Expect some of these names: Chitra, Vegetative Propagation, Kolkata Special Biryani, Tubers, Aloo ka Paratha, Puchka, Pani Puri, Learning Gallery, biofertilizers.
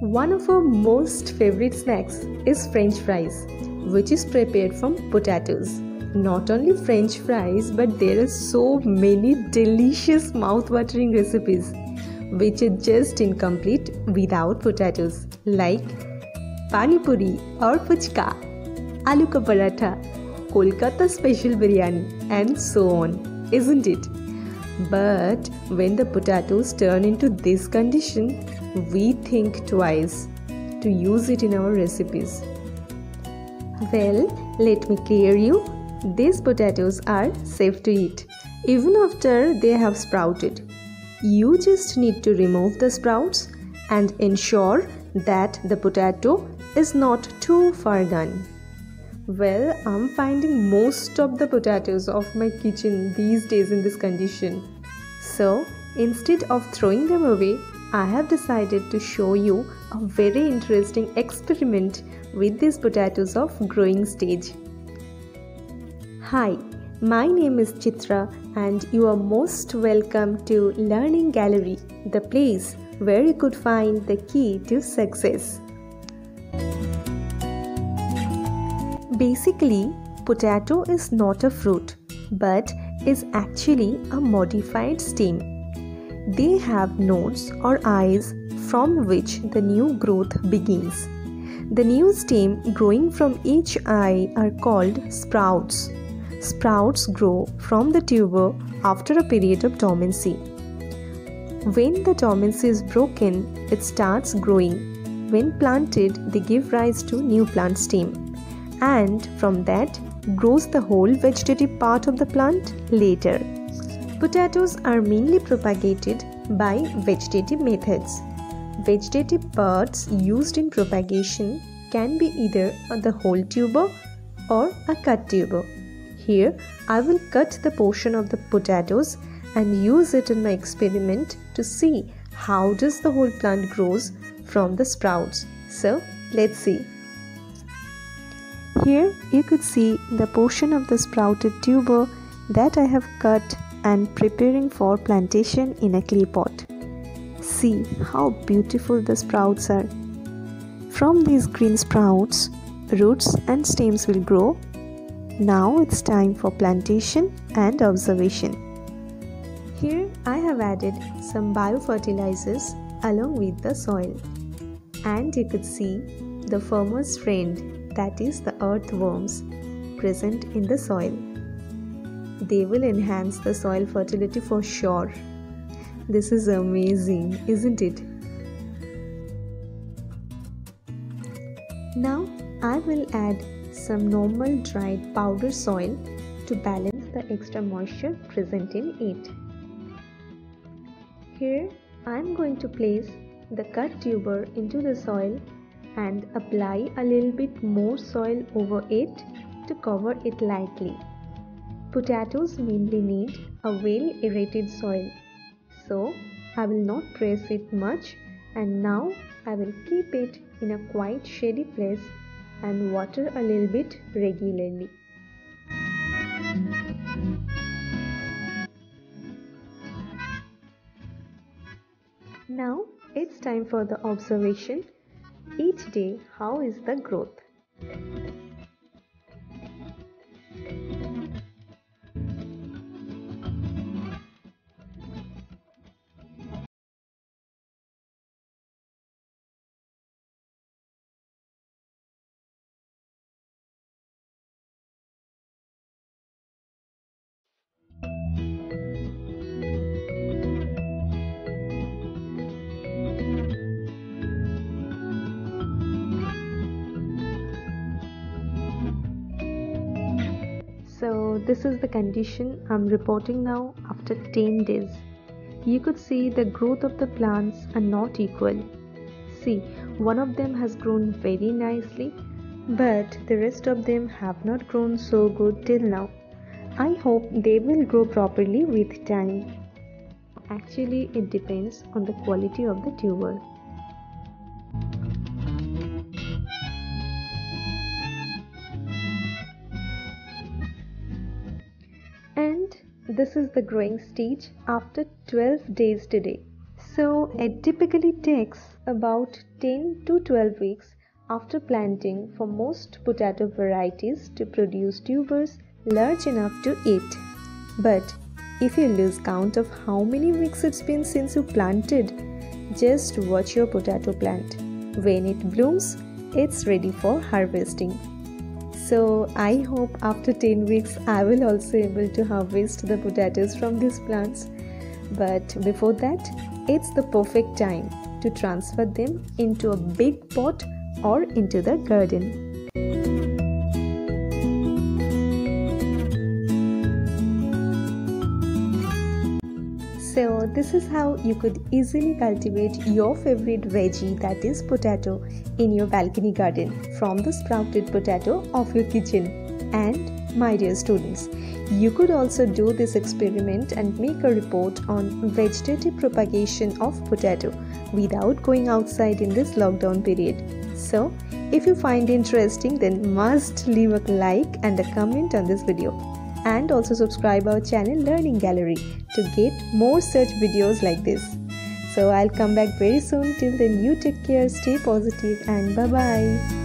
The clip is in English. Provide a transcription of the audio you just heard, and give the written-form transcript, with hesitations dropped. One of our most favorite snacks is French fries, which is prepared from potatoes. Not only French fries, but there are so many delicious mouth-watering recipes which are just incomplete without potatoes, like Pani Puri or Puchka, Aloo ka Paratha, Kolkata Special Biryani, and so on, isn't it? But when the potatoes turn into this condition, we think twice to use it in our recipes. Well, let me clear you. These potatoes are safe to eat, even after they have sprouted. You just need to remove the sprouts and ensure that the potato is not too far gone. Well, I'm finding most of the potatoes of my kitchen these days in this condition. So, instead of throwing them away, I have decided to show you a very interesting experiment with these potatoes of growing stage. Hi, my name is Chitra and you are most welcome to Learning Gallery, the place where you could find the key to success. Basically, potato is not a fruit but is actually a modified stem. They have nodes or eyes from which the new growth begins. The new stem growing from each eye are called sprouts. Sprouts grow from the tuber after a period of dormancy. When the dormancy is broken, it starts growing. When planted, they give rise to new plant stem. And from that, grows the whole vegetative part of the plant later. Potatoes are mainly propagated by vegetative methods. Vegetative parts used in propagation can be either the whole tuber or a cut tuber. Here, I will cut the portion of the potatoes and use it in my experiment to see how does the whole plant grows from the sprouts. So, let's see. Here you could see the portion of the sprouted tuber that I have cut and preparing for plantation in a clay pot. See how beautiful the sprouts are. From these green sprouts, roots and stems will grow. Now it's time for plantation and observation. Here I have added some biofertilizers along with the soil. And you could see the farmer's friend, that is the earthworms, present in the soil. They will enhance the soil fertility for sure. This is amazing, isn't it? Now I will add some normal dried powder soil to balance the extra moisture present in it. Here I am going to place the cut tuber into the soil and apply a little bit more soil over it to cover it lightly. Potatoes mainly need a well aerated soil, so I will not press it much, and now I will keep it in a quite shady place and water a little bit regularly. Now it's time for the observation. Each day, how is the growth? So this is the condition I'm reporting now after 10 days. You could see the growth of the plants are not equal. See, one of them has grown very nicely, but the rest of them have not grown so good till now. I hope they will grow properly with time. Actually, it depends on the quality of the tuber. This is the growing stage after 12 days today. So it typically takes about 10 to 12 weeks after planting for most potato varieties to produce tubers large enough to eat. But if you lose count of how many weeks it's been since you planted, just watch your potato plant. When it blooms, it's ready for harvesting. So I hope after 10 weeks I will also able to harvest the potatoes from these plants. But before that, it's the perfect time to transfer them into a big pot or into the garden. So this is how you could easily cultivate your favorite veggie, that is potato, in your balcony garden from the sprouted potato of your kitchen. And my dear students, you could also do this experiment and make a report on vegetative propagation of potato without going outside in this lockdown period. So if you find it interesting, then must leave a like and a comment on this video. And also subscribe our channel Learning Gallery to get more such videos like this. So I'll come back very soon. Till then, you take care, stay positive, and bye-bye.